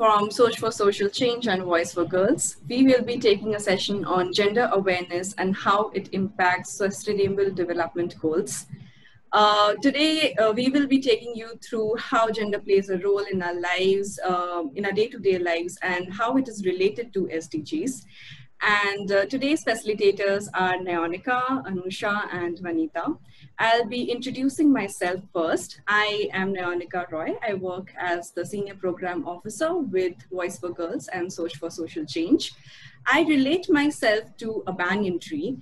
From SoCh for Social Change and Voice for Girls, we will be taking a session on gender awareness and how it impacts sustainable development goals. Today, we will be taking you through how gender plays a role in our lives, in our day-to-day lives, and how it is related to SDGs. And today's facilitators are Nayonika, Anusha, and Vanitha. I'll be introducing myself first. I am Nayonika Roy. I work as the Senior Program Officer with Voice for Girls and SoCh for Social Change. I relate myself to a banyan tree.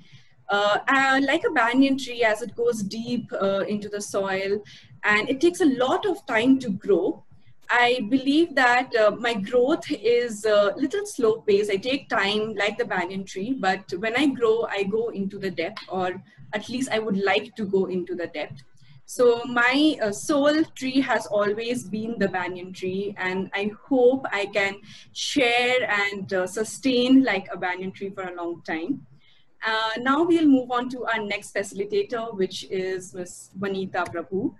Like a banyan tree, as it goes deep into the soil, and it takes a lot of time to grow. I believe that my growth is a little slow paced. I take time like the banyan tree, but when I grow, I go into the depth, or at least I would like to go into the depth. So my soul tree has always been the banyan tree, and I hope I can share and sustain like a banyan tree for a long time. Now we'll move on to our next facilitator, which is Ms. Vanitha Prabhu.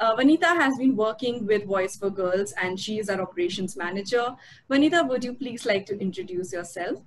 Vanitha has been working with Voice for Girls, and she is our operations manager. Vanitha, would you please like to introduce yourself?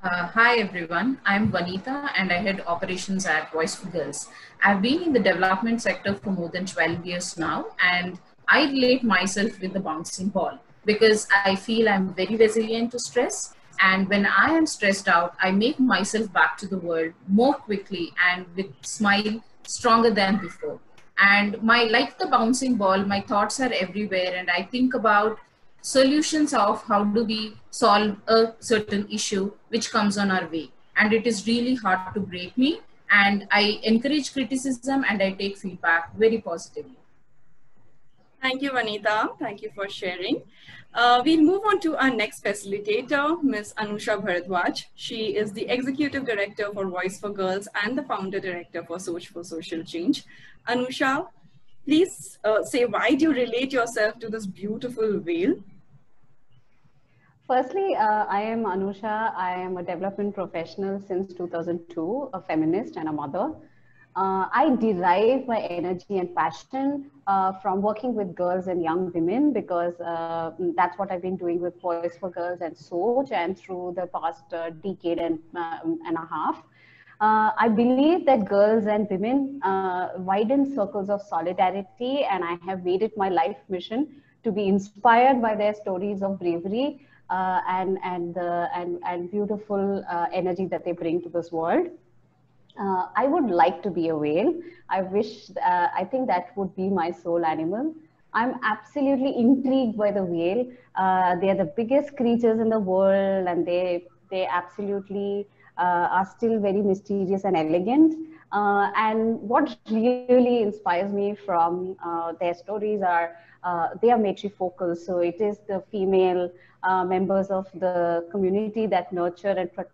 Hi everyone, I'm Vanitha and I head operations at Voice for Girls. I've been in the development sector for more than 12 years now, and I relate myself with the bouncing ball because I feel I'm very resilient to stress, and when I am stressed out, I make myself back to the world more quickly and with a smile stronger than before. And like the bouncing ball, my thoughts are everywhere, and I think about solutions of how do we solve a certain issue which comes on our way. And it is really hard to break me, and I encourage criticism and I take feedback very positively. Thank you, Vanitha. Thank you for sharing. We'll move on to our next facilitator, Ms. Anusha Bharadwaj. She is the Executive Director for Voice for Girls and the Founder Director for SoCh for Social Change. Anusha, please say, why do you relate yourself to this beautiful veil? Firstly, I am Anusha. I am a development professional since 2002, a feminist and a mother. I derive my energy and passion from working with girls and young women, because that's what I've been doing with Voice for Girls and SoCh, and through the past decade and a half. I believe that girls and women widen circles of solidarity, and I have made it my life mission to be inspired by their stories of bravery and beautiful energy that they bring to this world. I would like to be a whale. I think that would be my soul animal. I'm absolutely intrigued by the whale. They are the biggest creatures in the world, and they absolutely are still very mysterious and elegant. And what really inspires me from their stories are they are matrifocal. So it is the female members of the community that nurture and protect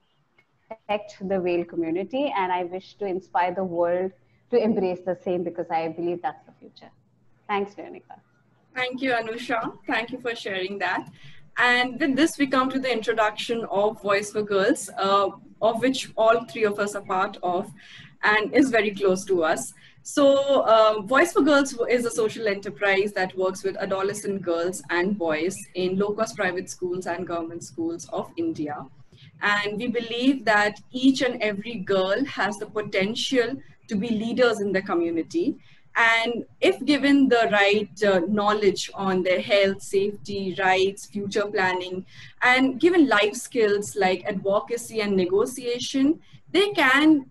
the whale community, and I wish to inspire the world to embrace the same, because I believe that's the future. Thanks, Nayonika. Thank you, Anusha. Thank you for sharing that. And with this, we come to the introduction of Voice for Girls, of which all three of us are part of and is very close to us. So Voice for Girls is a social enterprise that works with adolescent girls and boys in low-cost private schools and government schools of India. And we believe that each and every girl has the potential to be leaders in the community. And if given the right knowledge on their health, safety, rights, future planning, and given life skills like advocacy and negotiation, they can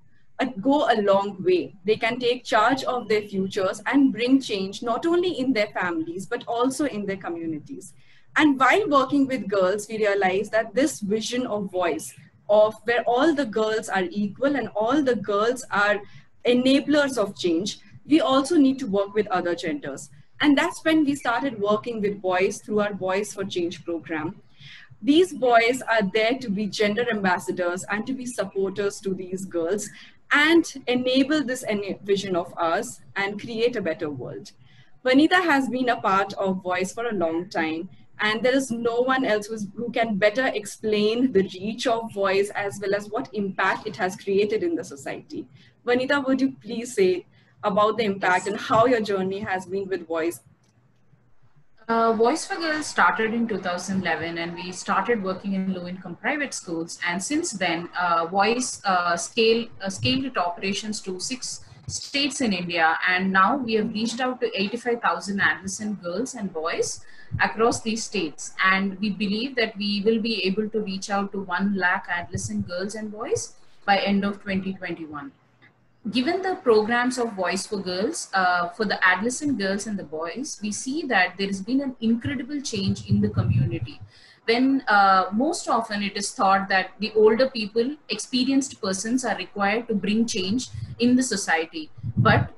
go a long way. They can take charge of their futures and bring change not only in their families, but also in their communities. And while working with girls, we realized that this vision of voice, of where all the girls are equal and all the girls are enablers of change, we also need to work with other genders. And that's when we started working with boys through our Boys for Change program. These boys are there to be gender ambassadors and to be supporters to these girls and enable this vision of ours and create a better world. Vanitha has been a part of Voice for a long time, and there is no one else who can better explain the reach of voice as well as what impact it has created in the society. Vanitha, would you please say about the impact and how your journey has been with voice? Voice for Girls started in 2011, and we started working in low-income private schools. And since then, Voice scaled its operations to 6 states in India, and now we have reached out to 85,000 adolescent girls and boys across these states. And we believe that we will be able to reach out to 1 lakh adolescent girls and boys by end of 2021. Given the programs of Voice for Girls, for the adolescent girls and the boys, we see that there has been an incredible change in the community. When most often it is thought that the older people, experienced persons are required to bring change in the society. But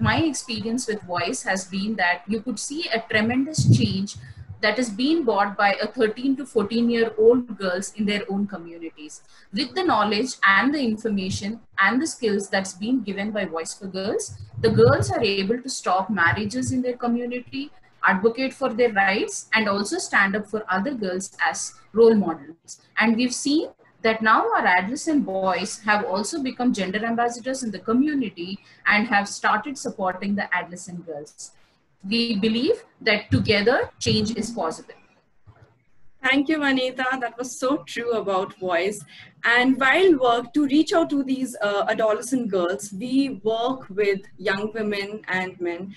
my experience with Voice has been that you could see a tremendous change that is being brought by a 13 to 14-year-old girls in their own communities. With the knowledge and the information and the skills that's been given by Voice for Girls, the girls are able to stop marriages in their community, advocate for their rights, and also stand up for other girls as role models. And we've seen that now our adolescent boys have also become gender ambassadors in the community and have started supporting the adolescent girls. We believe that together change is possible. Thank you, Vanitha. That was so true about Voice. And while work to reach out to these adolescent girls, we work with young women and men.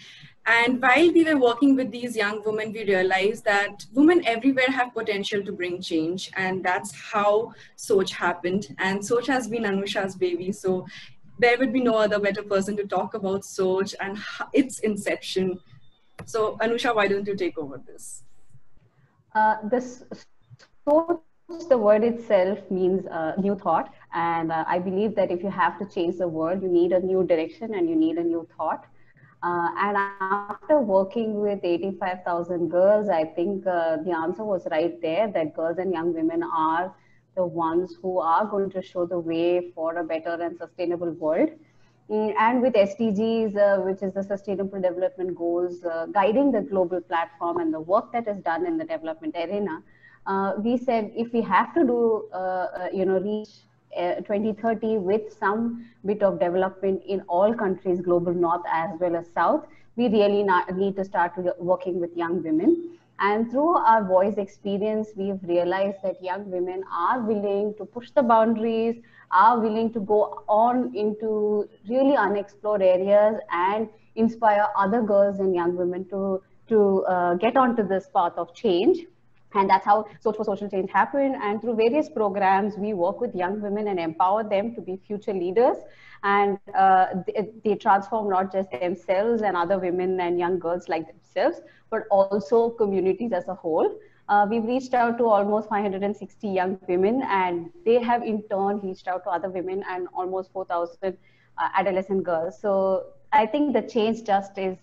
And while we were working with these young women, we realized that women everywhere have potential to bring change. And that's how SoCh happened. And SoCh has been Anusha's baby. So there would be no other better person to talk about SoCh and its inception. So Anusha, why don't you take over this? The word itself means new thought. And I believe that if you have to change the world, you need a new direction and you need a new thought. And after working with 85,000 girls, I think the answer was right there, that girls and young women are the ones who are going to show the way for a better and sustainable world. And with SDGs, which is the Sustainable Development Goals, guiding the global platform and the work that is done in the development arena, we said if we have to do, reach 2030 with some bit of development in all countries, global north as well as south, we really need to start working with young women. And through our Voice experience, we've realized that young women are willing to push the boundaries, are willing to go on into really unexplored areas and inspire other girls and young women to get onto this path of change. And that's how SoCh for Social Change happened. And through various programs, we work with young women and empower them to be future leaders. And they transform not just themselves and other women and young girls like themselves, but also communities as a whole. We've reached out to almost 560 young women, and they have in turn reached out to other women and almost 4,000 adolescent girls. So I think the change just is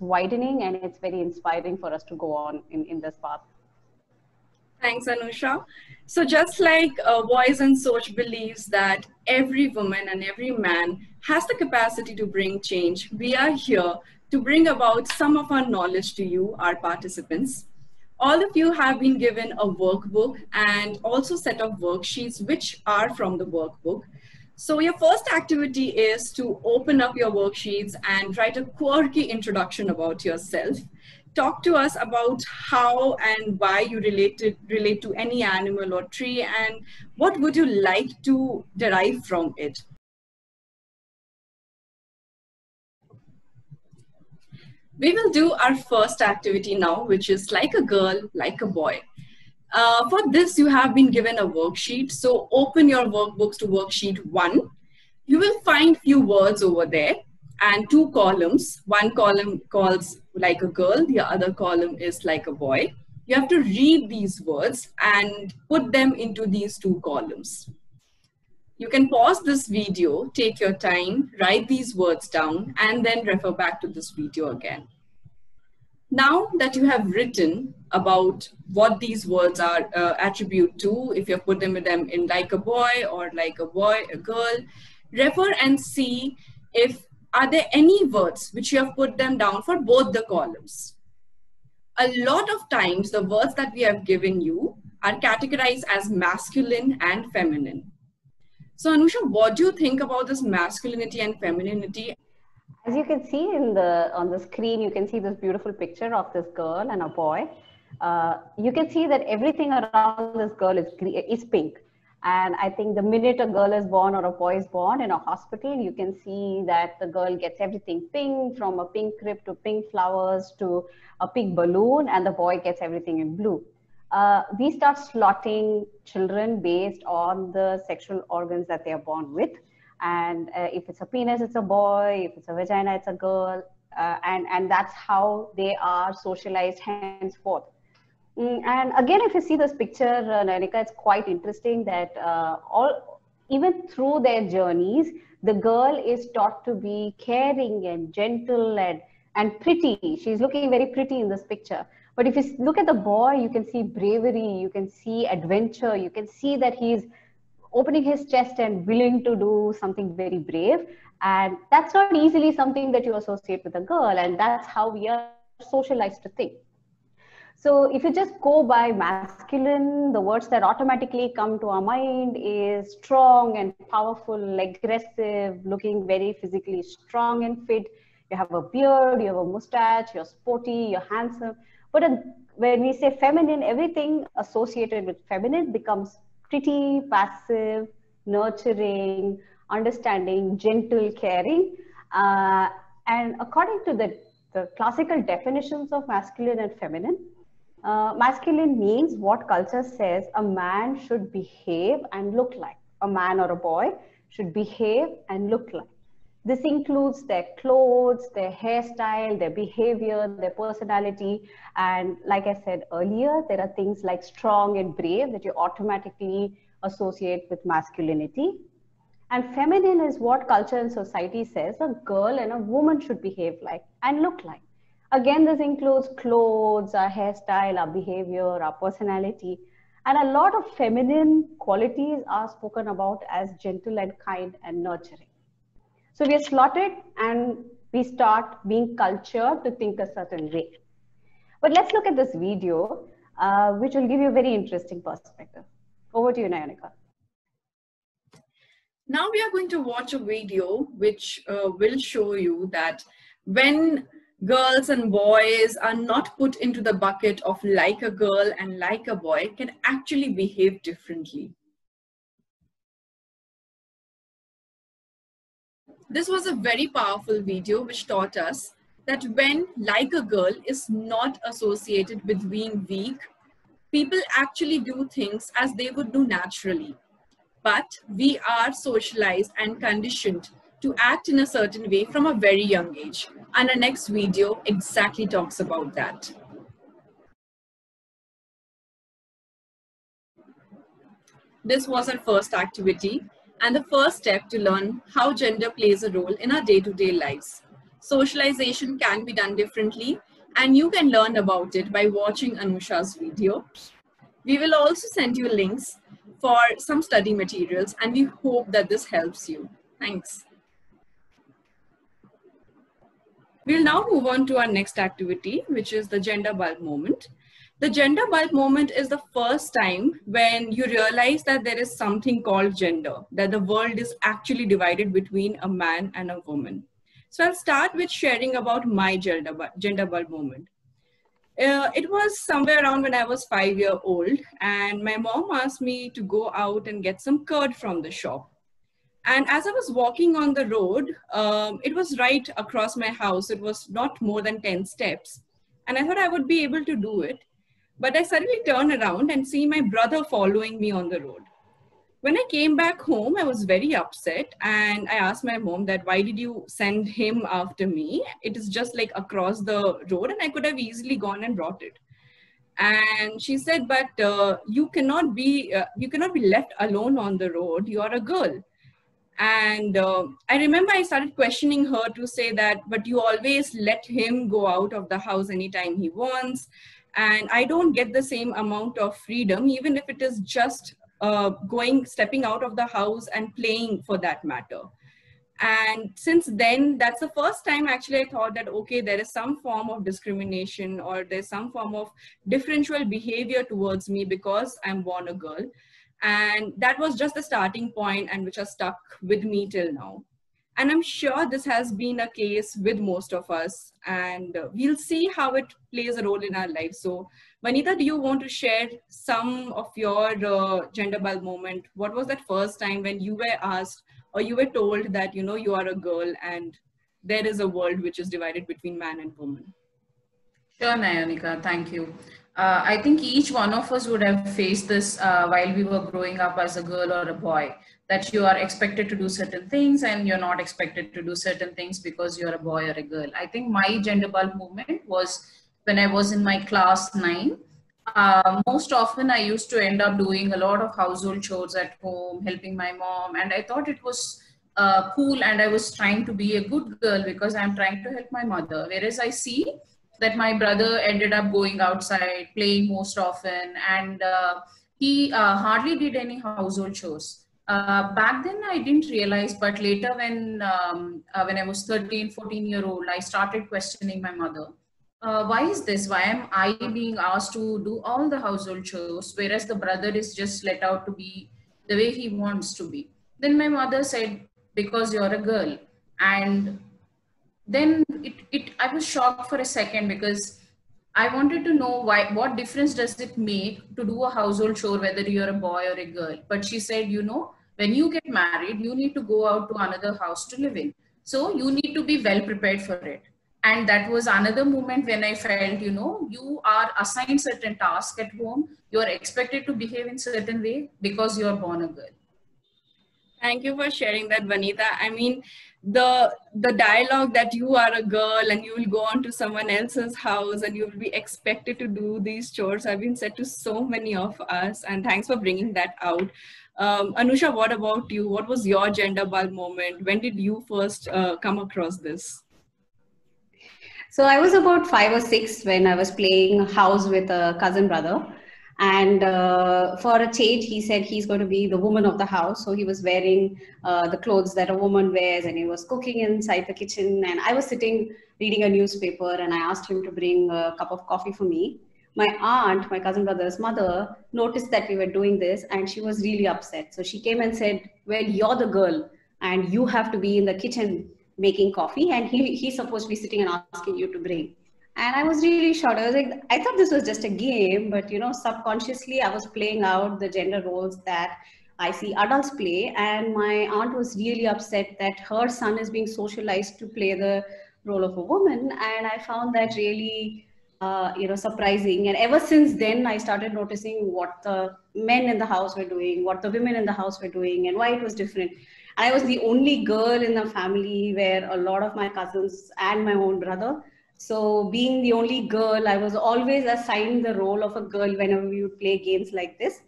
widening, and it's very inspiring for us to go on in this path. Thanks, Anusha. So just like Voice and SoCh believes that every woman and every man has the capacity to bring change, we are here to bring about some of our knowledge to you, our participants. All of you have been given a workbook and also set of worksheets which are from the workbook. So your first activity is to open up your worksheets and write a quirky introduction about yourself. Talk to us about how and why you relate to any animal or tree, and what would you like to derive from it. We will do our first activity now, which is like a girl, like a boy. For this, you have been given a worksheet. So open your workbooks to worksheet 1. You will find few words over there and two columns. One column calls like a girl, the other column is like a boy. You have to read these words and put them into these two columns. You can pause this video, take your time, write these words down, and then refer back to this video again. Now that you have written about what these words are attribute to, if you have put them in like a boy or like a boy, a girl, refer and see if are there any words which you have put them down for both the columns. A lot of times the words that we have given you are categorized as masculine and feminine. So Anusha, what do you think about this masculinity and femininity? As you can see on the screen, you can see this beautiful picture of this girl and a boy. You can see that everything around this girl is pink. And I think the minute a girl is born or a boy is born in a hospital, you can see that the girl gets everything pink, from a pink crib to pink flowers to a pink balloon, and the boy gets everything in blue. We start slotting children based on the sexual organs that they are born with. And if it's a penis, it's a boy. If it's a vagina, it's a girl. And that's how they are socialized henceforth. And again, if you see this picture, Nayonika, it's quite interesting that even through their journeys, the girl is taught to be caring and gentle and pretty. She's looking very pretty in this picture. But if you look at the boy, you can see bravery, you can see adventure, you can see that he's opening his chest and willing to do something very brave. And that's not easily something that you associate with a girl. And that's how we are socialized to think. So if you just go by masculine, the words that automatically come to our mind is strong and powerful, aggressive, looking very physically strong and fit. You have a beard, you have a mustache, you're sporty, you're handsome. But when we say feminine, everything associated with feminine becomes pretty, passive, nurturing, understanding, gentle, caring. And according to the classical definitions of masculine and feminine, masculine means what culture says a man should behave and look like. A man or a boy should behave and look like. This includes their clothes, their hairstyle, their behavior, their personality. And like I said earlier, there are things like strong and brave that you automatically associate with masculinity. And feminine is what culture and society says a girl and a woman should behave like and look like. Again, this includes clothes, our hairstyle, our behavior, our personality. And a lot of feminine qualities are spoken about as gentle and kind and nurturing. So we are slotted and we start being cultured to think a certain way. But let's look at this video, which will give you a very interesting perspective. Over to you, Nayonika. Now we are going to watch a video which will show you that when girls and boys are not put into the bucket of like a girl and like a boy, can actually behave differently. This was a very powerful video which taught us that when like a girl is not associated with being weak, people actually do things as they would do naturally. But we are socialized and conditioned to act in a certain way from a very young age. And our next video exactly talks about that. This was our first activity and the first step to learn how gender plays a role in our day-to-day lives. Socialization can be done differently and you can learn about it by watching Anusha's video. We will also send you links for some study materials, and we hope that this helps you. Thanks. We'll now move on to our next activity, which is the gender bulb moment. The gender bulb moment is the first time when you realize that there is something called gender, that the world is actually divided between a man and a woman. So I'll start with sharing about my gender bulb moment. It was somewhere around when I was 5 years old and my mom asked me to go out and get some curd from the shop. And as I was walking on the road, it was right across my house. It was not more than 10 steps. And I thought I would be able to do it. But I suddenly turned around and see my brother following me on the road. When I came back home, I was very upset. And I asked my mom that, why did you send him after me? It is just like across the road and I could have easily gone and brought it. And she said, but you cannot be left alone on the road. You are a girl. And I remember I started questioning her to say that, but you always let him go out of the house anytime he wants. And I don't get the same amount of freedom, even if it is just stepping out of the house and playing for that matter. And since then, that's the first time actually I thought that, okay, there is some form of discrimination or there's some form of differential behavior towards me because I'm born a girl. And that was just the starting point and which has stuck with me till now. And I'm sure this has been a case with most of us, and we'll see how it plays a role in our lives. So Vanitha, do you want to share some of your gender bal moment? What was that first time when you were asked or you were told that, you know, you are a girl and there is a world which is divided between man and woman? Sure, Nayonika, thank you. I think each one of us would have faced this while we were growing up as a girl or a boy, that you are expected to do certain things and you're not expected to do certain things because you're a boy or a girl. I think my gender bal moment was when I was in my class 9. Most often I used to end up doing a lot of household chores at home, helping my mom, and I thought it was cool, and I was trying to be a good girl because I'm trying to help my mother. Whereas I see that my brother ended up going outside, playing most often, and he hardly did any household chores. Back then I didn't realize, but later when I was 13, 14-year-old, I started questioning my mother. Why is this? Why am I being asked to do all the household chores, whereas the brother is just let out to be the way he wants to be? Then my mother said, because you're a girl. And then I was shocked for a second, because I wanted to know why. What difference does it make to do a household chore whether you're a boy or a girl? But she said, you know, when you get married, you need to go out to another house to live in. So you need to be well prepared for it. And that was another moment when I felt, you know, you are assigned certain tasks at home. You are expected to behave in a certain way because you are born a girl. Thank you for sharing that, Vanitha. I mean, the dialogue that you are a girl and you will go on to someone else's house and you will be expected to do these chores have been said to so many of us, and thanks for bringing that out. Anusha, what about you? What was your gender bal moment? When did you first come across this? So I was about 5 or 6 when I was playing house with a cousin brother. And for a change, he said he's going to be the woman of the house. So he was wearing the clothes that a woman wears, and he was cooking inside the kitchen. And I was sitting reading a newspaper, and I asked him to bring a cup of coffee for me. My aunt, my cousin brother's mother, noticed that we were doing this, and she was really upset. So she came and said, well, you're the girl and you have to be in the kitchen making coffee, and he's supposed to be sitting and asking you to bring. And I was really shocked. I was like, I thought this was just a game, but you know, subconsciously I was playing out the gender roles that I see adults play. And my aunt was really upset that her son is being socialized to play the role of a woman. And I found that really, you know, surprising. And ever since then, I started noticing what the men in the house were doing, what the women in the house were doing, and why it was different. I was the only girl in the family, where a lot of my cousins and my own brother. So being the only girl, I was always assigned the role of a girl whenever we would play games like this.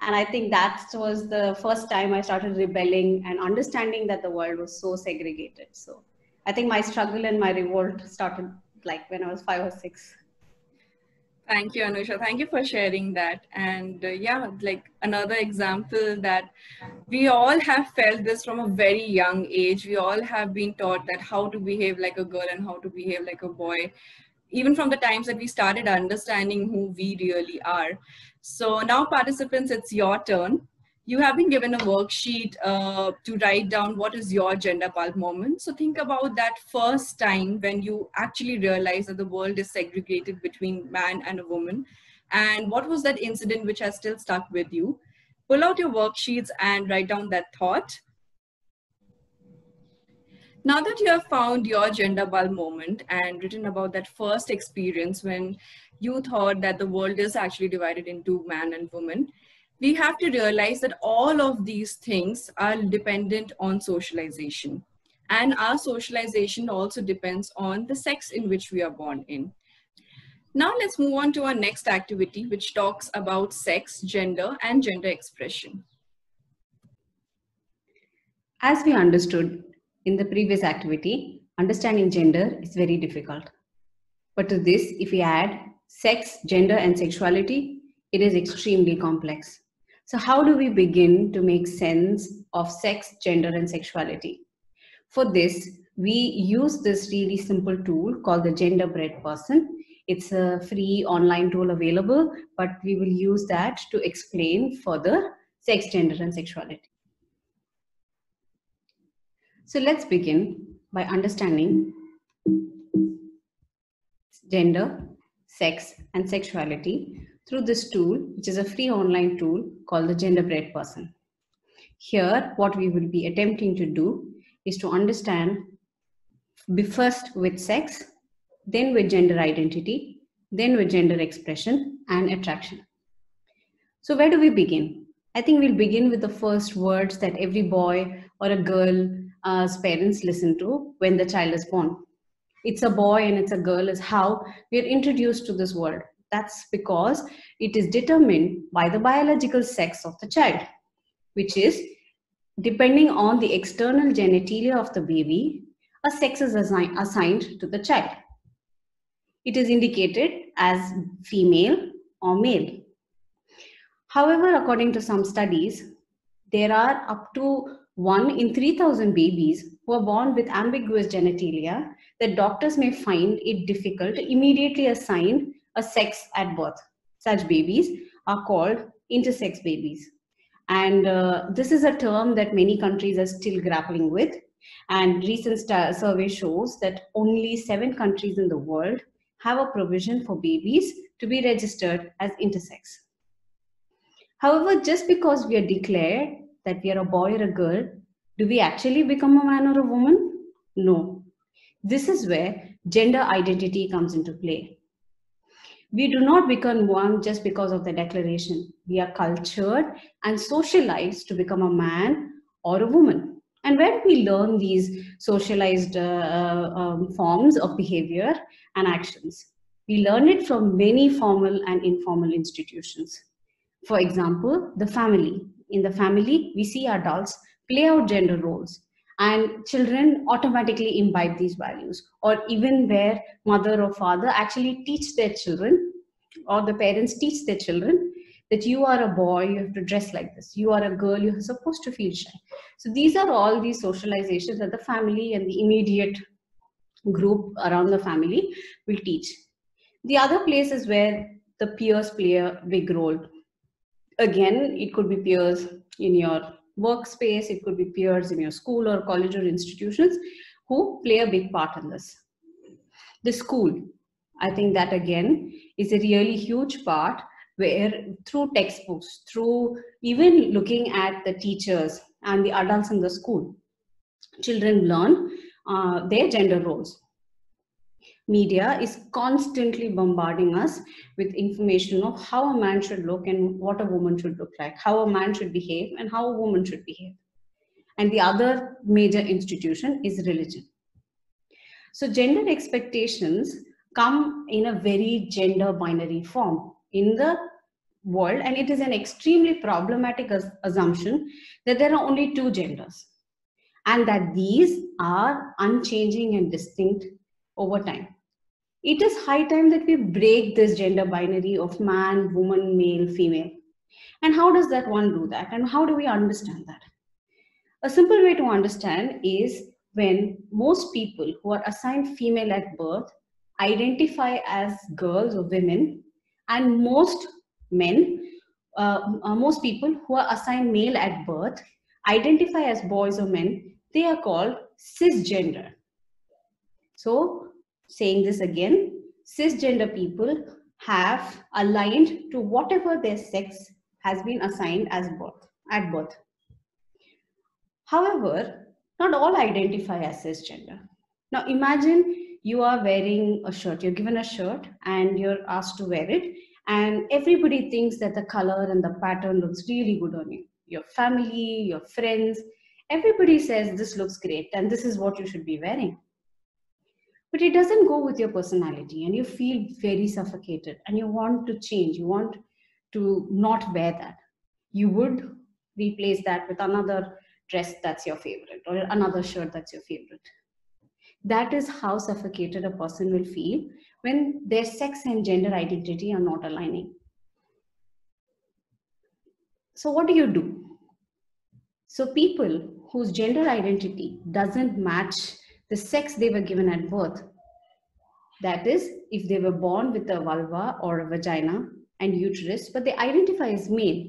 And I think that was the first time I started rebelling and understanding that the world was so segregated. So I think my struggle and my revolt started like when I was 5 or 6. Thank you, Anusha. Thank you for sharing that. And yeah, like another example that we all have felt this from a very young age. We all have been taught that how to behave like a girl and how to behave like a boy, even from the times that we started understanding who we really are. So now, participants, it's your turn. You have been given a worksheet to write down what is your gender bal moment. So think about that first time when you actually realized that the world is segregated between man and a woman. And what was that incident which has still stuck with you? Pull out your worksheets and write down that thought. Now that you have found your gender bal moment and written about that first experience when you thought that the world is actually divided into man and woman, we have to realize that all of these things are dependent on socialization. And our socialization also depends on the sex in which we are born in. Now let's move on to our next activity, which talks about sex, gender, and gender expression. As we understood in the previous activity, understanding gender is very difficult. But to this, if we add sex, gender, and sexuality, it is extremely complex. So how do we begin to make sense of sex, gender, and sexuality? For this, we use this really simple tool called the Genderbread Person. It's a free online tool available, but we will use that to explain further sex, gender, and sexuality. So let's begin by understanding gender, sex, and sexuality through this tool, which is a free online tool called the Genderbread Person. Here, what we will be attempting to do is to understand first with sex, then with gender identity, then with gender expression and attraction. So where do we begin? I think we'll begin with the first words that every boy or a girl's parents listen to when the child is born. It's a boy and it's a girl is how we are introduced to this world. That's because it is determined by the biological sex of the child, which is depending on the external genitalia of the baby, a sex is assigned to the child. It is indicated as female or male. However, according to some studies, there are up to 1 in 3,000 babies who are born with ambiguous genitalia that doctors may find it difficult to immediately assign a sex at birth. Such babies are called intersex babies. And this is a term that many countries are still grappling with. And recent survey shows that only 7 countries in the world have a provision for babies to be registered as intersex. However, just because we are declared that we are a boy or a girl, do we actually become a man or a woman? No. This is where gender identity comes into play. We do not become one just because of the declaration. We are cultured and socialized to become a man or a woman. And where do we learn these socialized forms of behavior and actions? We learn it from many formal and informal institutions. For example, the family. In the family, we see adults play out gender roles and children automatically imbibe these values, or even where mother or father actually teach their children, or the parents teach their children, that you are a boy, you have to dress like this. You are a girl, you're supposed to feel shy. So these are all these socializations that the family and the immediate group around the family will teach. The other place is where the peers play a big role. Again, it could be peers in your workspace, it could be peers in your school or college or institutions who play a big part in this. The school, I think that again is a really huge part where through textbooks, through even looking at the teachers and the adults in the school, children learn their gender roles. Media is constantly bombarding us with information of how a man should look and what a woman should look like, how a man should behave and how a woman should behave. And the other major institution is religion. So gender expectations come in a very gender binary form in the world, and it is an extremely problematic assumption that there are only 2 genders and that these are unchanging and distinct over time. It is high time that we break this gender binary of man, woman, male, female. And how does that one do that? And how do we understand that? A simple way to understand is when most people who are assigned female at birth identify as girls or women, and most people who are assigned male at birth identify as boys or men, they are called cisgender. So saying this again, cisgender people have aligned to whatever their sex has been assigned as birth, at birth. However, not all identify as cisgender. Now imagine you are wearing a shirt, you're given a shirt and you're asked to wear it, and everybody thinks that the color and the pattern looks really good on you. Your family, your friends, everybody says this looks great and this is what you should be wearing. But it doesn't go with your personality and you feel very suffocated and you want to change. You want to not wear that. You would replace that with another dress that's your favorite or another shirt that's your favorite. That is how suffocated a person will feel when their sex and gender identity are not aligning. So what do you do? So people whose gender identity doesn't match the sex they were given at birth, that is, if they were born with a vulva or a vagina and uterus, but they identify as male,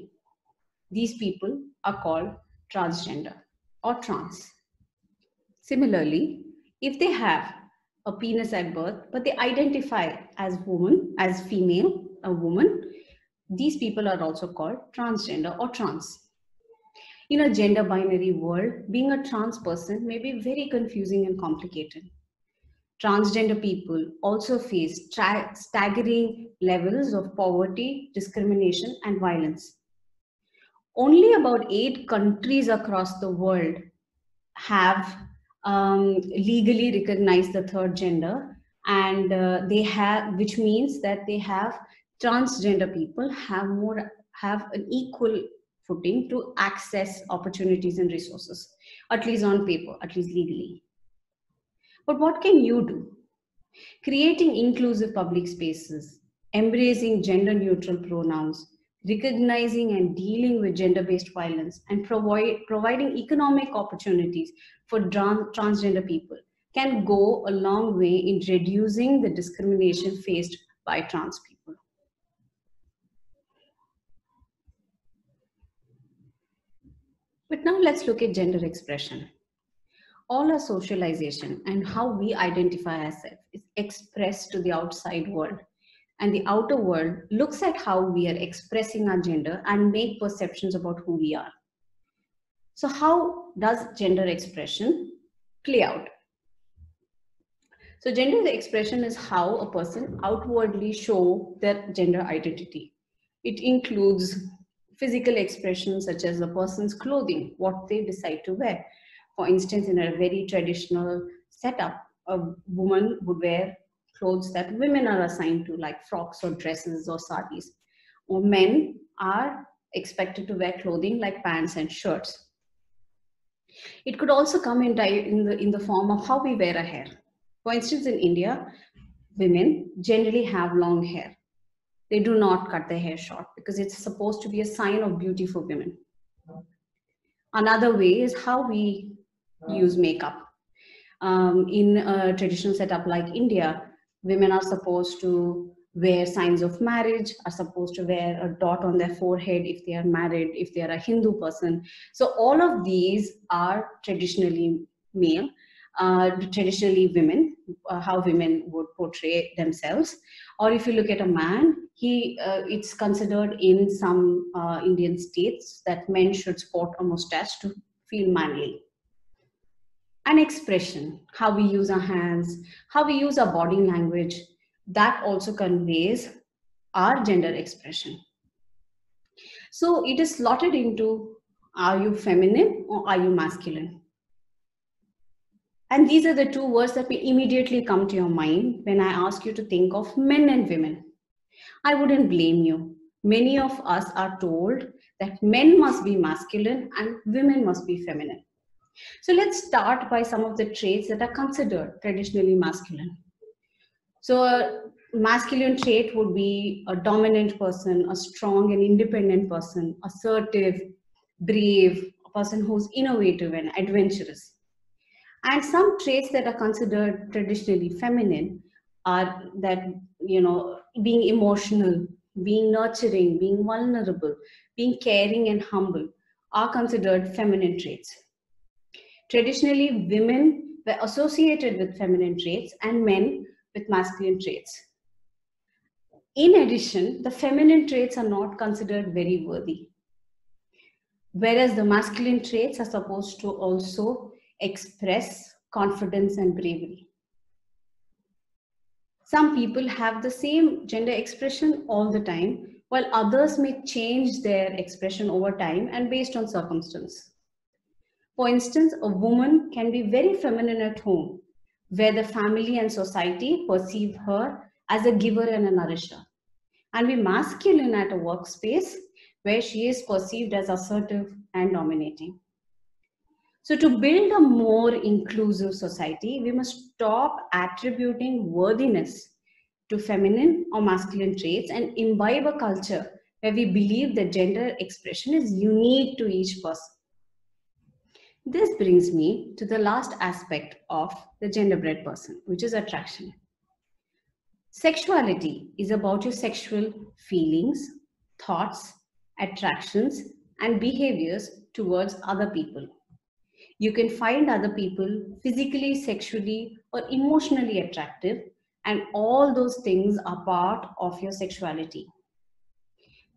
these people are called transgender or trans. Similarly, if they have a penis at birth, but they identify as woman, as female, a woman, these people are also called transgender or trans. In a gender binary world, being a trans person may be very confusing and complicated. Transgender people also face staggering levels of poverty, discrimination, and violence. Only about 8 countries across the world have legally recognized the third gender, and they have, which means that they have transgender people have an equal footing to access opportunities and resources, at least on paper, at least legally. But what can you do? Creating inclusive public spaces, embracing gender-neutral pronouns, recognizing and dealing with gender-based violence, and providing economic opportunities for transgender people can go a long way in reducing the discrimination faced by trans people. But now let's look at gender expression. All our socialization and how we identify ourselves is expressed to the outside world, and the outer world looks at how we are expressing our gender and make perceptions about who we are. So how does gender expression play out? So gender expression is how a person outwardly shows their gender identity. It includes physical expressions such as a person's clothing, what they decide to wear. For instance, in a very traditional setup, a woman would wear clothes that women are assigned to, like frocks or dresses or saris, or men are expected to wear clothing like pants and shirts. It could also come in the form of how we wear our hair. For instance, in India, women generally have long hair. They do not cut their hair short because it's supposed to be a sign of beauty for women. Another way is how we use makeup. In a traditional setup like India, women are supposed to wear signs of marriage, are supposed to wear a dot on their forehead if they are married, if they are a Hindu person. So all of these are traditionally male, traditionally women, how women would portray themselves. Or if you look at a man, it's considered in some Indian states that men should sport a mustache to feel manly. An expression, how we use our hands, how we use our body language, that also conveys our gender expression. So it is slotted into, are you feminine or are you masculine? And these are the two words that will immediately come to your mind when I ask you to think of men and women. I wouldn't blame you. Many of us are told that men must be masculine and women must be feminine. So let's start by some of the traits that are considered traditionally masculine. So a masculine trait would be a dominant person, a strong and independent person, assertive, brave, a person who's innovative and adventurous. And some traits that are considered traditionally feminine are that, you know, being emotional, being nurturing, being vulnerable, being caring and humble are considered feminine traits. Traditionally, women were associated with feminine traits and men with masculine traits. In addition, the feminine traits are not considered very worthy, whereas the masculine traits are supposed to also express confidence and bravery. Some people have the same gender expression all the time, while others may change their expression over time and based on circumstance. For instance, a woman can be very feminine at home, where the family and society perceive her as a giver and a nourisher, and be masculine at a workspace where she is perceived as assertive and dominating. So to build a more inclusive society, we must stop attributing worthiness to feminine or masculine traits and imbibe a culture where we believe that gender expression is unique to each person. This brings me to the last aspect of the genderbread person, which is attraction. Sexuality is about your sexual feelings, thoughts, attractions, and behaviors towards other people. You can find other people physically, sexually, or emotionally attractive, and all those things are part of your sexuality.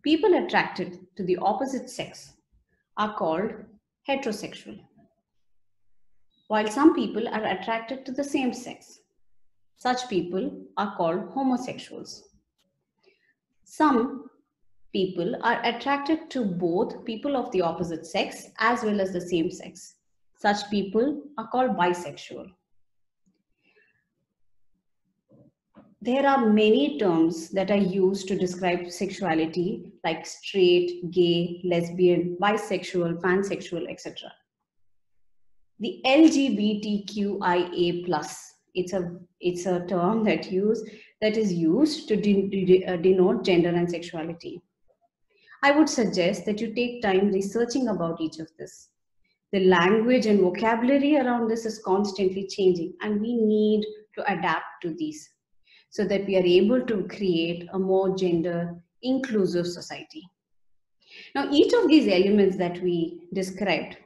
People attracted to the opposite sex are called heterosexual, while some people are attracted to the same sex. Such people are called homosexuals. Some people are attracted to both people of the opposite sex as well as the same sex. Such people are called bisexual. There are many terms that are used to describe sexuality, like straight, gay, lesbian, bisexual, pansexual, etc. The LGBTQIA+, it's a term that is used to denote gender and sexuality. I would suggest that you take time researching about each of this. The language and vocabulary around this is constantly changing, and we need to adapt to these so that we are able to create a more gender-inclusive society. Now, each of these elements that we described,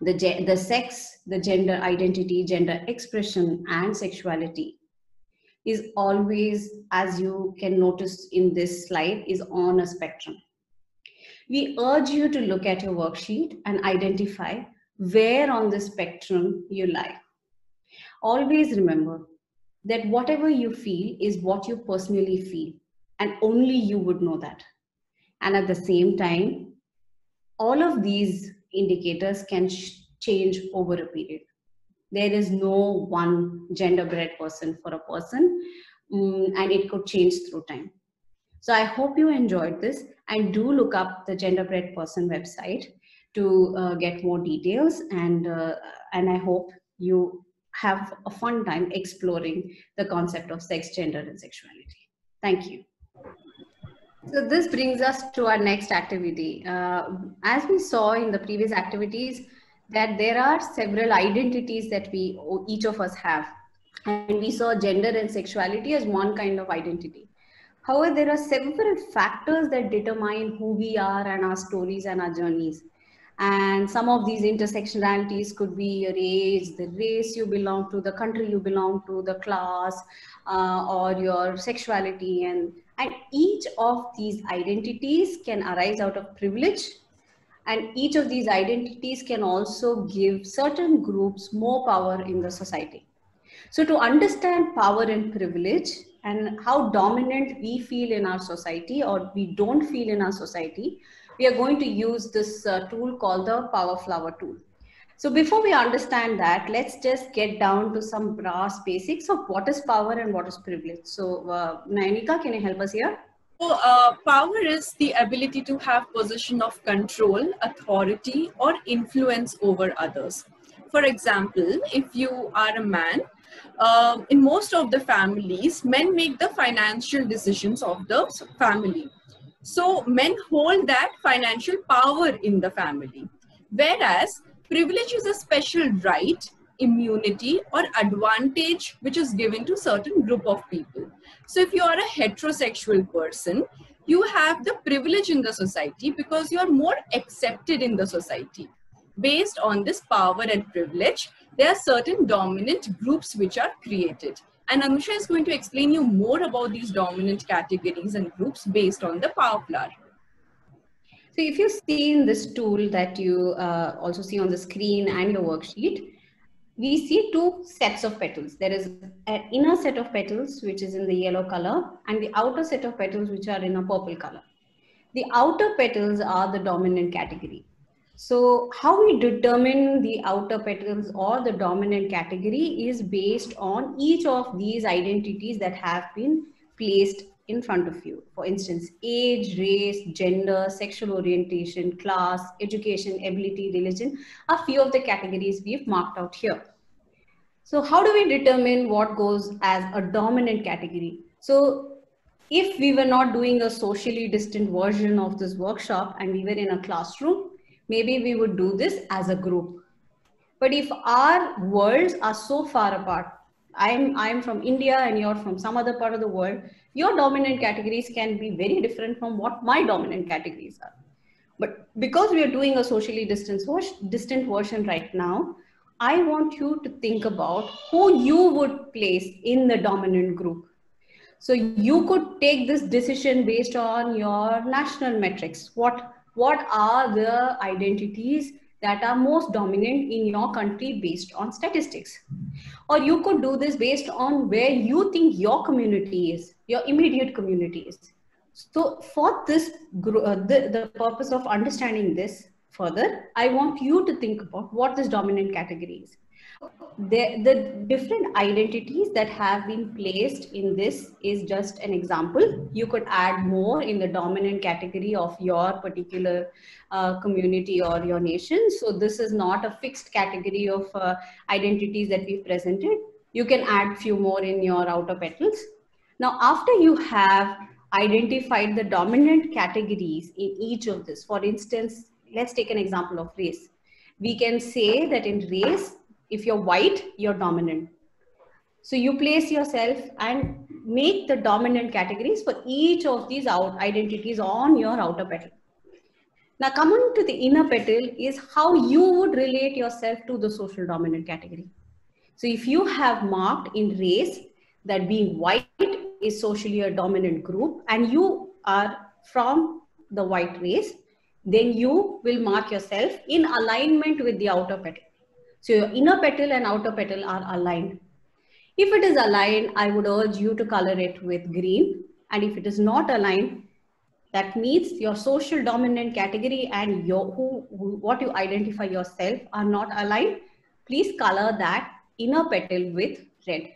the sex, the gender identity, gender expression, and sexuality, is always, as you can notice in this slide, is on a spectrum. We urge you to look at your worksheet and identify where on the spectrum you lie. Always remember that whatever you feel is what you personally feel, and only you would know that. And at the same time, all of these indicators can change over a period. There is no one genderbread person for a person, and it could change through time. So I hope you enjoyed this, and do look up the Genderbread Person website to get more details, and I hope you have a fun time exploring the concept of sex, gender, and sexuality. Thank you. So this brings us to our next activity. As we saw in the previous activities, that there are several identities that each of us have. And we saw gender and sexuality as one kind of identity. However, there are several factors that determine who we are and our stories and our journeys. And some of these intersectionalities could be your age, the race you belong to, the country you belong to, the class, or your sexuality. And each of these identities can arise out of privilege. And each of these identities can also give certain groups more power in the society. So to understand power and privilege and how dominant we feel in our society or we don't feel in our society, we are going to use this tool called the Power Flower tool. So before we understand that, let's just get down to some brass basics of what is power and what is privilege. So Nayonika, can you help us here? So, power is the ability to have position of control, authority, or influence over others. For example, if you are a man, in most of the families, men make the financial decisions of the family. So men hold that financial power in the family. Whereas privilege is a special right, immunity, or advantage which is given to certain group of people. So if you are a heterosexual person, you have the privilege in the society because you are more accepted in the society. Based on this power and privilege, there are certain dominant groups which are created. And Anusha is going to explain you more about these dominant categories and groups based on the Power Flower. So if you see in this tool that you also see on the screen and your worksheet, we see two sets of petals. There is an inner set of petals, which is in the yellow color, and the outer set of petals, which are in a purple color. The outer petals are the dominant category. So how we determine the outer petals or the dominant category is based on each of these identities that have been placed in front of you. For instance, age, race, gender, sexual orientation, class, education, ability, religion, a few of the categories we've marked out here. So how do we determine what goes as a dominant category? So if we were not doing a socially distant version of this workshop and we were in a classroom, maybe we would do this as a group. But if our worlds are so far apart, I'm from India and you're from some other part of the world, your dominant categories can be very different from what my dominant categories are. But because we are doing a socially distant version right now, I want you to think about who you would place in the dominant group. So you could take this decision based on your national metrics. What are the identities that are most dominant in your country based on statistics? Or you could do this based on where you think your community is, your immediate community is. So for this, the purpose of understanding this further, I want you to think about what this dominant category is. The different identities that have been placed in this is just an example. You could add more in the dominant category of your particular community or your nation. So this is not a fixed category of identities that we've presented. You can add few more in your outer petals. Now, after you have identified the dominant categories in each of this, for instance, let's take an example of race. We can say that in race, if you're white, you're dominant. So you place yourself and make the dominant categories for each of these identities on your outer petal. Now coming to the inner petal is how you would relate yourself to the social dominant category. So if you have marked in race that being white is socially a dominant group and you are from the white race, then you will mark yourself in alignment with the outer petal. So your inner petal and outer petal are aligned. If it is aligned, I would urge you to color it with green. And if it is not aligned, that means your social dominant category and your what you identify yourself are not aligned. Please color that inner petal with red.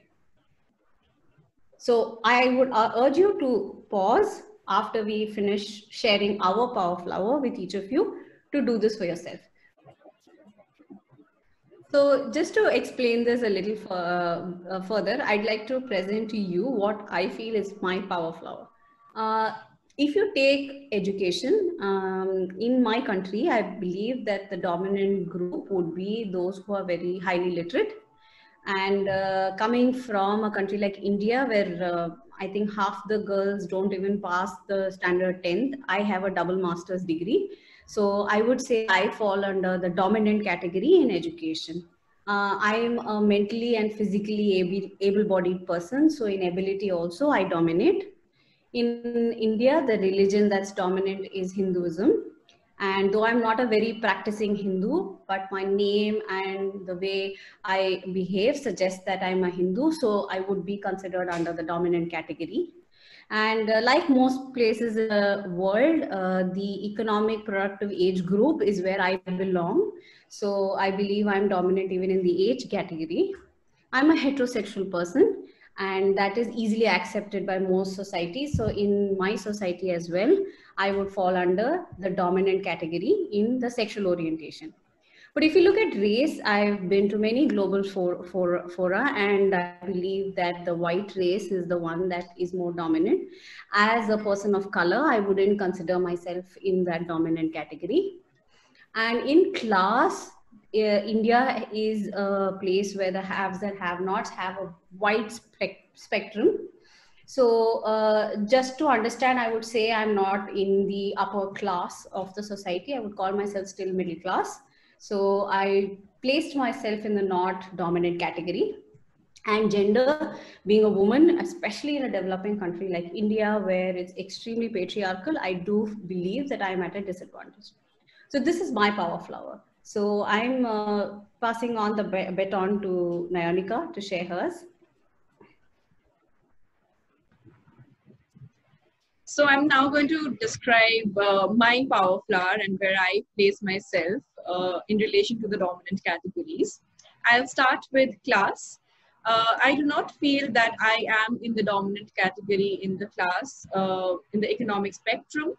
So I would urge you to pause after we finish sharing our power flower with each of you to do this for yourself. So just to explain this a little further, I'd like to present to you what I feel is my power flower. If you take education, in my country, I believe that the dominant group would be those who are very highly literate. And coming from a country like India, where I think half the girls don't even pass the standard 10th, I have a double master's degree. So I would say I fall under the dominant category in education. I am a mentally and physically able-bodied person. So in ability also, I dominate. In India, the religion that's dominant is Hinduism. And though I'm not a very practicing Hindu, but my name and the way I behave suggests that I'm a Hindu. So I would be considered under the dominant category. And like most places in the world, the economic productive age group is where I belong. So I believe I'm dominant even in the age category. I'm a heterosexual person and that is easily accepted by most societies. So in my society as well, I would fall under the dominant category in the sexual orientation. But if you look at race, I've been to many global fora and I believe that the white race is the one that is more dominant. As a person of color, I wouldn't consider myself in that dominant category. And in class, India is a place where the haves and have-nots have a wide spectrum. So just to understand, I would say I'm not in the upper class of the society. I would call myself still middle class. So I placed myself in the not dominant category. And gender, being a woman, especially in a developing country like India, where it's extremely patriarchal, I do believe that I'm at a disadvantage. So this is my power flower. So I'm passing on the baton to Nayonika to share hers. So I'm now going to describe my power flower and where I place myself in relation to the dominant categories. I'll start with class. I do not feel that I am in the dominant category in the class, in the economic spectrum,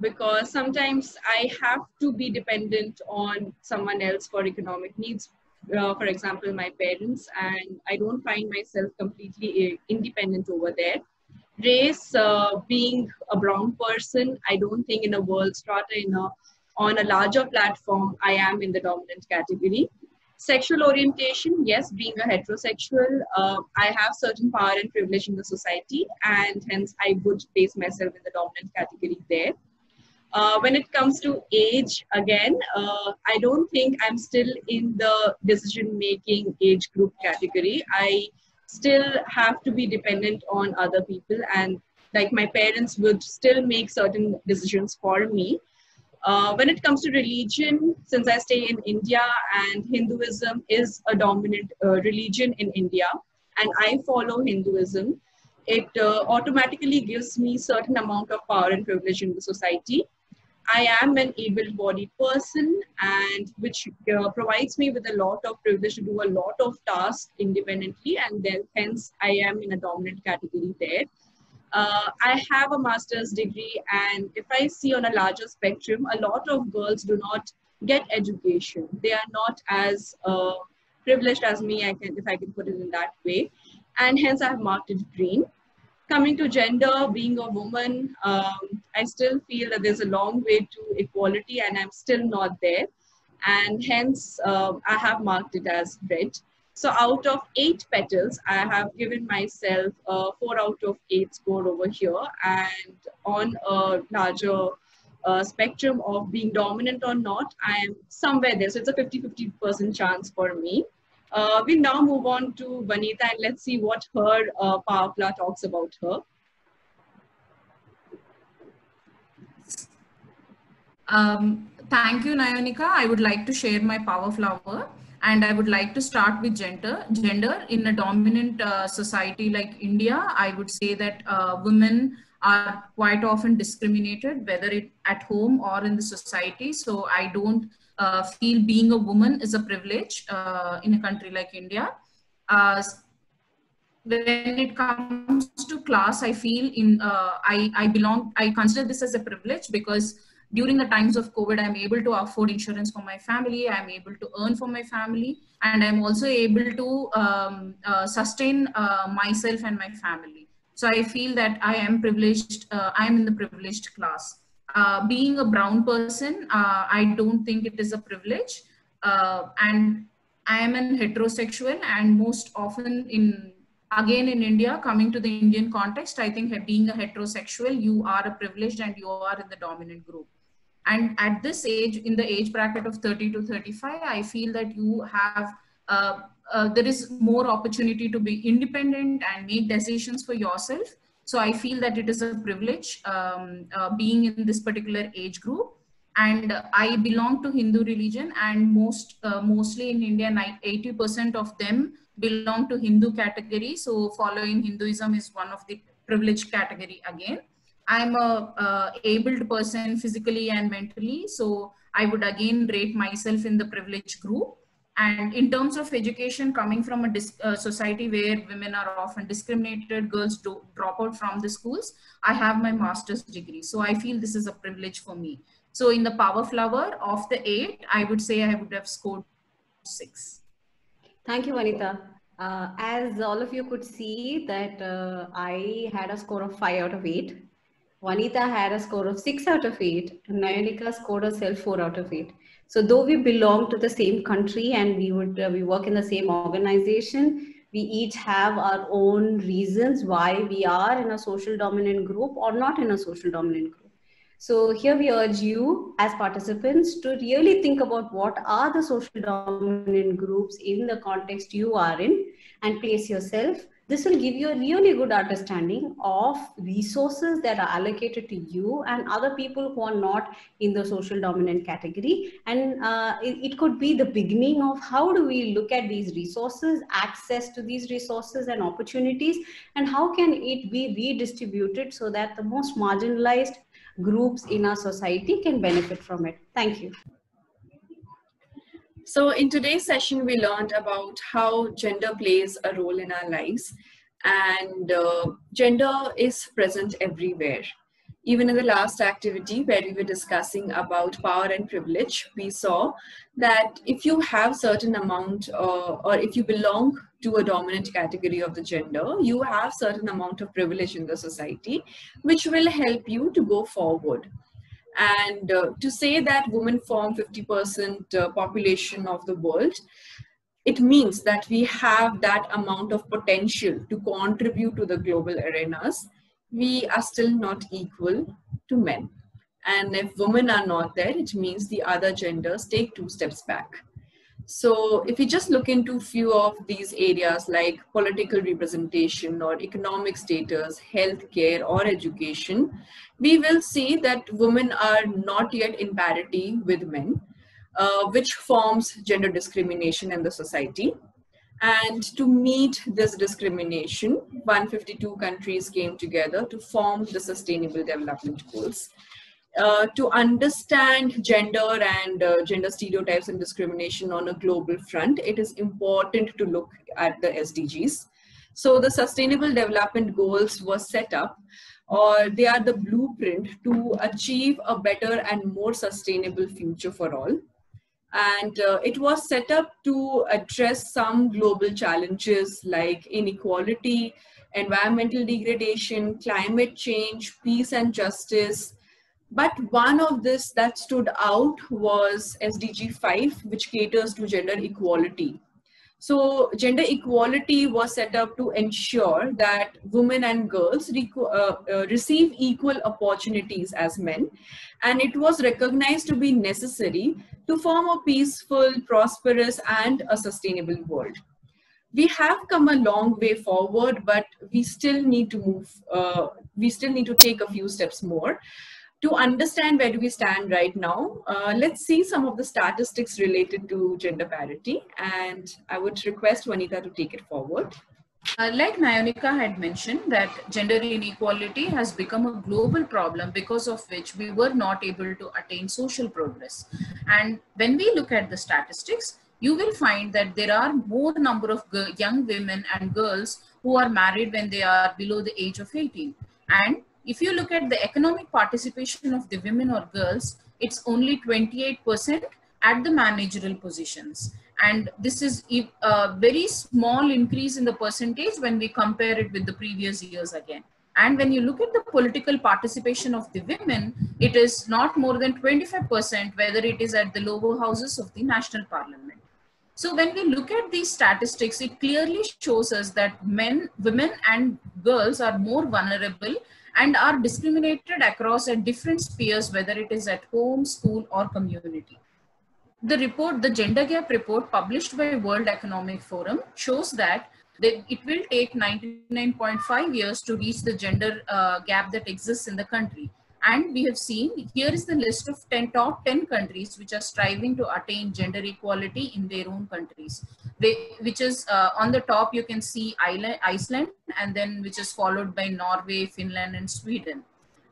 because sometimes I have to be dependent on someone else for economic needs. For example, my parents, and I don't find myself completely independent over there. Race, being a brown person, I don't think in a world strata, on a larger platform, I am in the dominant category. Sexual orientation, yes, being a heterosexual, I have certain power and privilege in the society, and hence I would place myself in the dominant category there. When it comes to age, again, I don't think I'm still in the decision-making age group category. I still have to be dependent on other people, and like my parents would still make certain decisions for me. When it comes to religion, since I stay in India and Hinduism is a dominant religion in India, and I follow Hinduism, it automatically gives me certain amount of power and privilege in the society. I am an able-bodied person, and which provides me with a lot of privilege to do a lot of tasks independently, and then hence I am in a dominant category there. I have a master's degree, and if I see on a larger spectrum, a lot of girls do not get education. They are not as privileged as me, if I can put it in that way. And hence I have marked it green. Coming to gender, being a woman, I still feel that there's a long way to equality, and I'm still not there. And hence I have marked it as red. So out of 8 petals, I have given myself a 4 out of 8 score over here, and on a larger spectrum of being dominant or not, I am somewhere there. So it's a 50-50% chance for me. We'll now move on to Vanitha, and let's see what her Power Pla talks about her. Thank you, Nayonika. I would like to share my Power Flower. And I would like to start with gender. In a dominant society like India, I would say that women are quite often discriminated, whether at home or in the society. So I don't feel being a woman is a privilege in a country like India. When it comes to class, I feel I consider this as a privilege, because during the times of COVID, I'm able to afford insurance for my family, I'm able to earn for my family, and I'm also able to sustain myself and my family. So I feel that I am privileged, I'm in the privileged class. Being a brown person, I don't think it is a privilege. And I am an heterosexual, and most often in India, coming to the Indian context, I think being a heterosexual, you are a privileged and you are in the dominant group. And at this age, in the age bracket of 30 to 35, I feel that you have, there is more opportunity to be independent and make decisions for yourself. So I feel that it is a privilege being in this particular age group. And I belong to Hindu religion, and mostly in India, 80% of them belong to Hindu category. So following Hinduism is one of the privileged category again. I'm a abled person physically and mentally. So I would again rate myself in the privileged group. And in terms of education, coming from a society where women are often discriminated, girls drop out from the schools, I have my master's degree. So I feel this is a privilege for me. So in the Power Flower of the 8, I would say I would have scored 6. Thank you, Vanitha. As all of you could see that I had a score of 5 out of 8. Vanitha had a score of 6 out of 8. And Nayonika scored herself 4 out of 8. So though we belong to the same country and we work in the same organization, we each have our own reasons why we are in a social dominant group or not in a social dominant group. So here we urge you as participants to really think about what are the social dominant groups in the context you are in and place yourself. This will give you a really good understanding of resources that are allocated to you and other people who are not in the social dominant category. And it could be the beginning of how do we look at these resources, access to these resources and opportunities, and how can it be redistributed so that the most marginalized groups in our society can benefit from it. Thank you. So in today's session, we learned about how gender plays a role in our lives, and gender is present everywhere. Even in the last activity where we were discussing about power and privilege, we saw that if you have certain amount or if you belong to a dominant category of the gender, you have certain amount of privilege in the society, which will help you to go forward. And to say that women form 50% population of the world, it means that we have that amount of potential to contribute to the global arenas. We are still not equal to men. And if women are not there, it means the other genders take two steps back. So if you just look into few of these areas like political representation or economic status, healthcare or education, we will see that women are not yet in parity with men, which forms gender discrimination in the society. And to meet this discrimination, 152 countries came together to form the Sustainable Development Goals. To understand gender and gender stereotypes and discrimination on a global front, it is important to look at the SDGs. So the Sustainable Development Goals were set up, or they are the blueprint to achieve a better and more sustainable future for all. And it was set up to address some global challenges like inequality, environmental degradation, climate change, peace and justice. But one of this that stood out was SDG 5, which caters to gender equality. So gender equality was set up to ensure that women and girls receive equal opportunities as men. And it was recognized to be necessary to form a peaceful, prosperous, and a sustainable world. We have come a long way forward, but we still need to take a few steps more. To understand where do we stand right now, let's see some of the statistics related to gender parity, and I would request Vanitha to take it forward. Like Nayonika had mentioned, that gender inequality has become a global problem because of which we were not able to attain social progress. And when we look at the statistics, you will find that there are more number of young women and girls who are married when they are below the age of 18. And if you look at the economic participation of the women or girls, it's only 28% at the managerial positions. And this is a very small increase in the percentage when we compare it with the previous years again. And when you look at the political participation of the women, it is not more than 25%, whether it is at the lower houses of the national parliament. So when we look at these statistics, it clearly shows us that men, women and girls are more vulnerable and are discriminated across at different spheres, whether it is at home, school or community. The report, the Gender Gap Report published by World Economic Forum, shows that it will take 99.5 years to reach the gender gap that exists in the country. And we have seen, here is the list of top 10 countries which are striving to attain gender equality in their own countries. Which is on the top, you can see Iceland, and then which is followed by Norway, Finland and Sweden.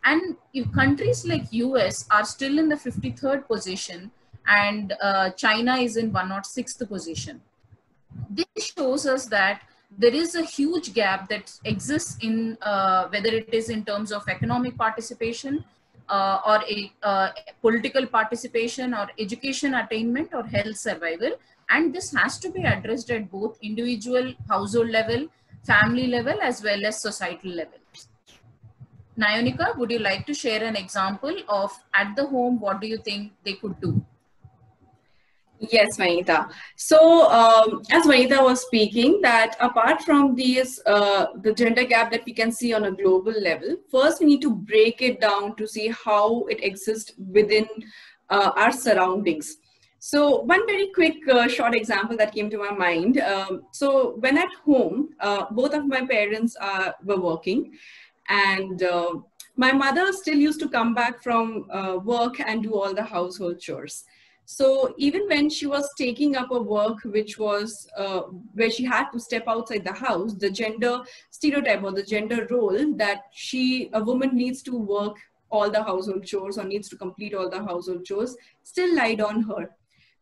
And if countries like US are still in the 53rd position, and China is in 106th position. This shows us that there is a huge gap that exists in whether it is in terms of economic participation or political participation or education attainment or health survival. And this has to be addressed at both individual household level, family level, as well as societal level. Nayonika, would you like to share an example of at the home, what do you think they could do? Yes, Vanitha. So as Vanitha was speaking, that apart from these, the gender gap that we can see on a global level, first we need to break it down to see how it exists within our surroundings. So one very quick short example that came to my mind. So when at home, both of my parents were working, and my mother still used to come back from work and do all the household chores. So even when she was taking up a work which was where she had to step outside the house, the gender stereotype or the gender role that a woman needs to work all the household chores or needs to complete all the household chores still lied on her.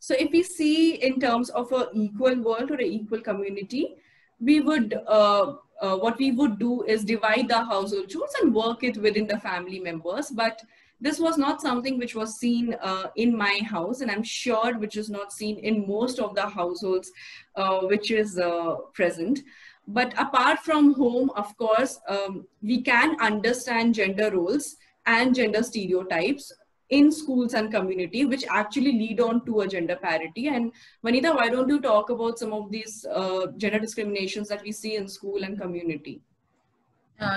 So if we see in terms of an equal world or an equal community, we would what we would do is divide the household chores and work it within the family members, but this was not something which was seen in my house, and I'm sure which is not seen in most of the households which is present. But apart from home, of course, we can understand gender roles and gender stereotypes in schools and community, which actually lead on to a gender parity. And Vanitha, why don't you talk about some of these gender discriminations that we see in school and community?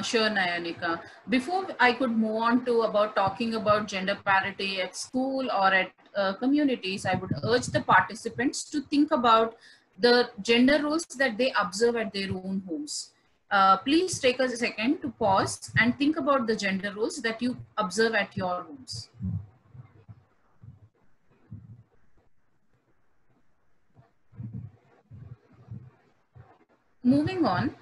Sure, Nayonika. Before I could move on to about talking about gender parity at school or at communities, I would urge the participants to think about the gender roles that they observe at their own homes. Please take a second to pause and think about the gender roles that you observe at your homes. Moving on,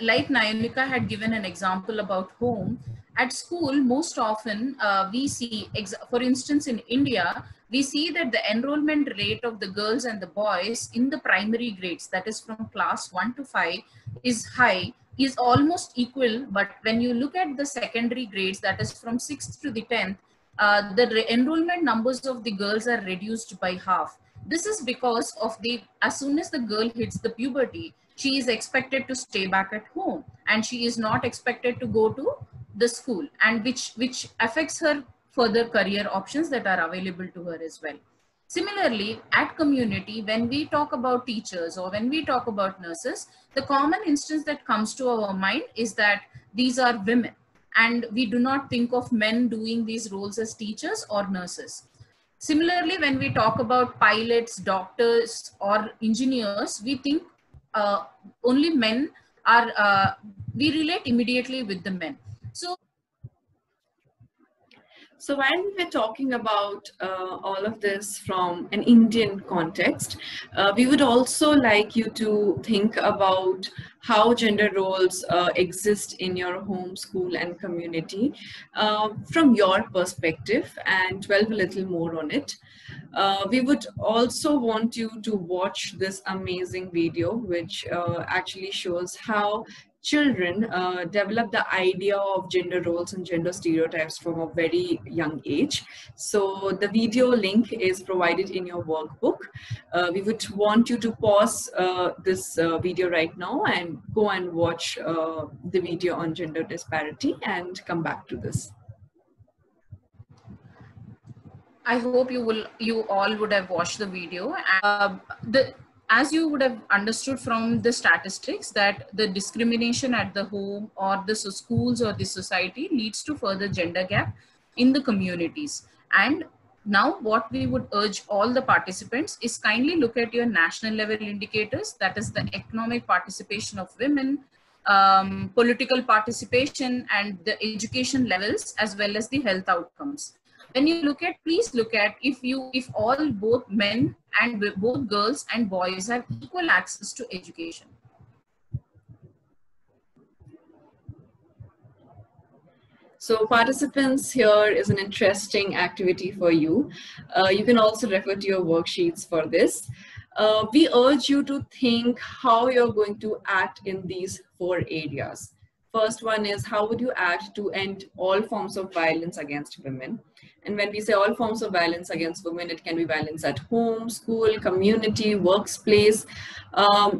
like Nayonika had given an example about home, at school most often we see, for instance in India, we see that the enrollment rate of the girls and the boys in the primary grades, that is from class 1 to 5, is high, is almost equal, but when you look at the secondary grades, that is from 6th to the 10th, the enrollment numbers of the girls are reduced by half. This is because of as soon as the girl hits the puberty, she is expected to stay back at home and she is not expected to go to the school, and which affects her further career options that are available to her as well. Similarly, at community, when we talk about teachers or when we talk about nurses, the common instance that comes to our mind is that these are women and we do not think of men doing these roles as teachers or nurses. Similarly, when we talk about pilots, doctors or engineers, we think only men are, we relate immediately with the men. So while we were talking about all of this from an Indian context, we would also like you to think about how gender roles exist in your home, school and community from your perspective, and delve a little more on it. We would also want you to watch this amazing video, which actually shows how children develop the idea of gender roles and gender stereotypes from a very young age. So the video link is provided in your workbook. We would want you to pause this video right now and go and watch the video on gender disparity and come back to this. I hope you all would have watched the video. As you would have understood from the statistics, that the discrimination at the home or the schools or the society leads to further gender gap in the communities. And now what we would urge all the participants is kindly look at your national level indicators, that is the economic participation of women, political participation and the education levels, as well as the health outcomes. When you look at, please look at if both men and both girls and boys have equal access to education. So participants, here is an interesting activity for you. You can also refer to your worksheets for this. We urge you to think how you're going to act in these 4 areas. First one is, how would you act to end all forms of violence against women? And when we say all forms of violence against women, it can be violence at home, school, community, workplace.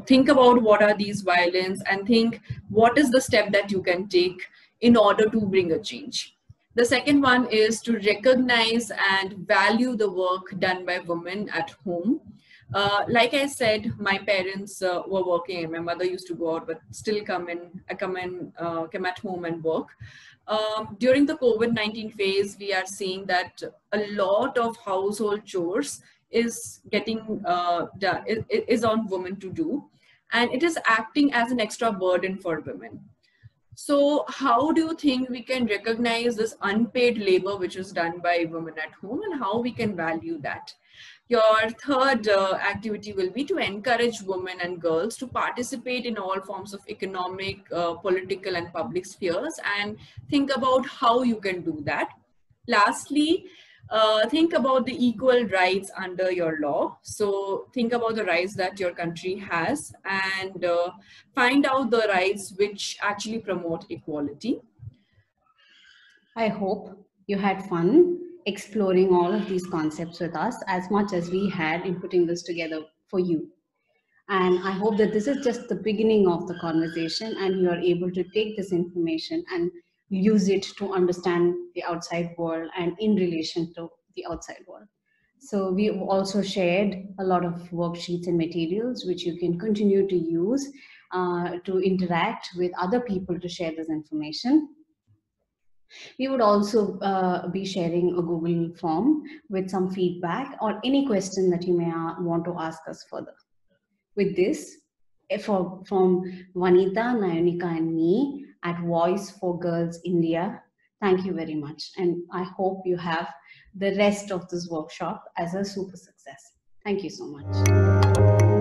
Think about what are these violence and think what is the step that you can take in order to bring a change. The second one is to recognize and value the work done by women at home. Like I said, my parents were working and my mother used to go out, but still come at home and work. During the COVID-19 phase, we are seeing that a lot of household chores is getting done, is on women to do, and it is acting as an extra burden for women. So how do you think we can recognize this unpaid labor which is done by women at home, and how we can value that? Your third activity will be to encourage women and girls to participate in all forms of economic, political and public spheres, and think about how you can do that. Lastly, think about the equal rights under your law. So think about the rights that your country has, and find out the rights which actually promote equality. I hope you had fun exploring all of these concepts with us as much as we had in putting this together for you. And I hope that this is just the beginning of the conversation and you are able to take this information and use it to understand the outside world and in relation to the outside world. So we also shared a lot of worksheets and materials which you can continue to use to interact with other people to share this information. We would also be sharing a Google form with some feedback or any question that you may want to ask us further. With this, from Vanitha, Nayonika and me at Voice for Girls India, thank you very much. And I hope you have the rest of this workshop as a super success. Thank you so much.